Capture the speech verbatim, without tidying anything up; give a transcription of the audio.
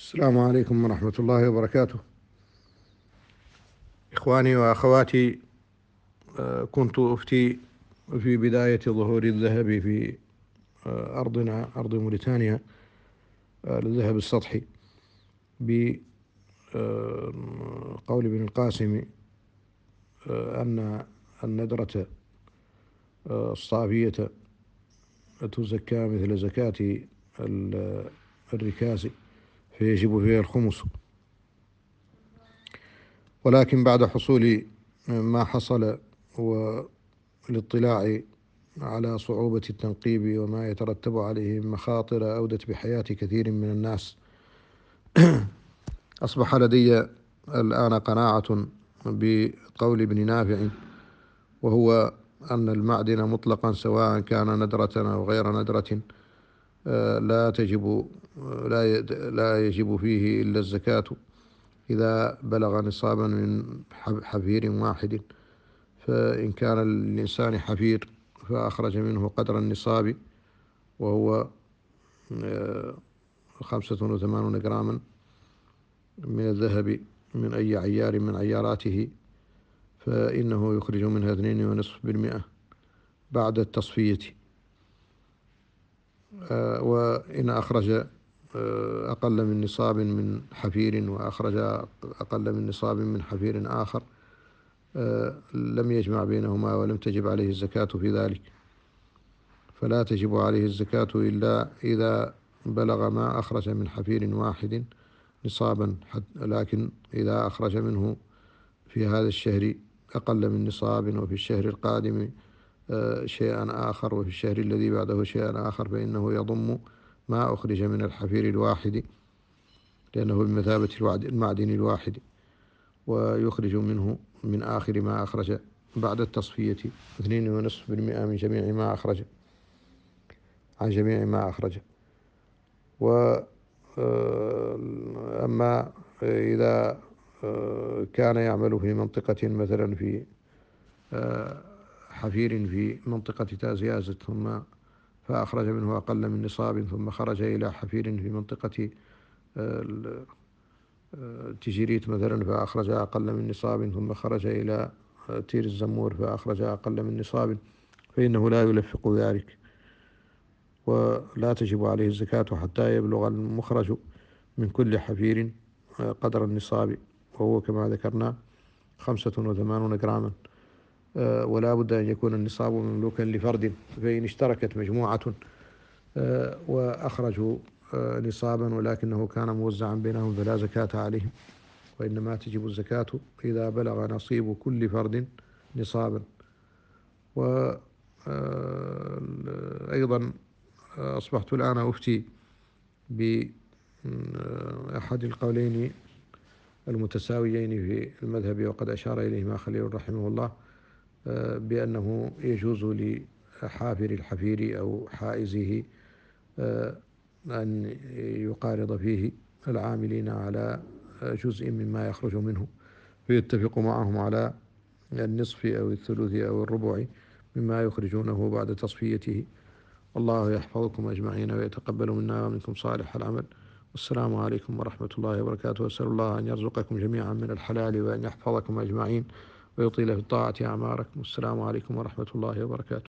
السلام عليكم ورحمة الله وبركاته. إخواني وأخواتي، كنت أفتي في بداية ظهور الذهب في أرضنا أرض موريتانيا للذهب السطحي بقول ابن القاسم أن الندرة الصافية تزكى مثل زكاة الركاز فيجب فيها الخمس، ولكن بعد حصول ما حصل والاطلاع على صعوبة التنقيب وما يترتب عليه مخاطر أودت بحياة كثير من الناس، أصبح لدي الآن قناعة بقول ابن نافع، وهو أن المعدن مطلقا سواء كان ندرة أو غير ندرة لا تجب لا يجب فيه إلا الزكاة إذا بلغ نصابا من حفير واحد، فإن كان للإنسان حفير فأخرج منه قدر النصاب وهو خمسة وثمانون جراما من الذهب من أي عيار من عياراته، فإنه يخرج منها اثنين ونصف بالمئة بعد التصفية، وإن أخرج أقل من نصاب من حفير وأخرج أقل من نصاب من حفير آخر لم يجمع بينهما ولم تجب عليه الزكاة في ذلك، فلا تجب عليه الزكاة إلا إذا بلغ ما أخرج من حفير واحد نصابا، لكن إذا أخرج منه في هذا الشهر أقل من نصاب وفي الشهر القادم شيئا آخر وفي الشهر الذي بعده شيئا آخر، فإنه يضم ما أخرج من الحفير الواحد لأنه بمثابة المعدن الواحد، ويخرج منه من آخر ما أخرج بعد التصفية اثنين ونصف بالمئة من جميع ما أخرج عن جميع ما أخرج. وأما إذا كان يعمل في منطقة مثلا في حفير في منطقة تازياز ثم فأخرج منه أقل من نصاب ثم خرج إلى حفير في منطقة تجريت مثلا فأخرج أقل من نصاب ثم خرج إلى تير الزمور فأخرج أقل من نصاب، فإنه لا يلفق ذلك ولا تجب عليه الزكاة حتى يبلغ المخرج من كل حفير قدر النصاب، وهو كما ذكرنا خمسة وثمانون جراما، ولا بد أن يكون النصاب مملوكا لفرد، فإن اشتركت مجموعة وأخرجوا نصابا ولكنه كان موزعا بينهم فلا زكاة عليهم، وإنما تجب الزكاة إذا بلغ نصيب كل فرد نصابا. وأيضا أصبحت الآن أفتي بأحد القولين المتساويين في المذهب، وقد أشار إليهما خليل رحمه الله، بأنه يجوز لحافر الحفير أو حائزه أن يقارض فيه العاملين على جزء مما يخرج منه فيتفق معهم على النصف أو الثلث أو الربع مما يخرجونه بعد تصفيته. الله يحفظكم أجمعين ويتقبل منا ومنكم صالح العمل، والسلام عليكم ورحمة الله وبركاته. وأسأل الله أن يرزقكم جميعا من الحلال وأن يحفظكم أجمعين ويطيل في الطاعة أعماركم، والسلام عليكم ورحمة الله وبركاته.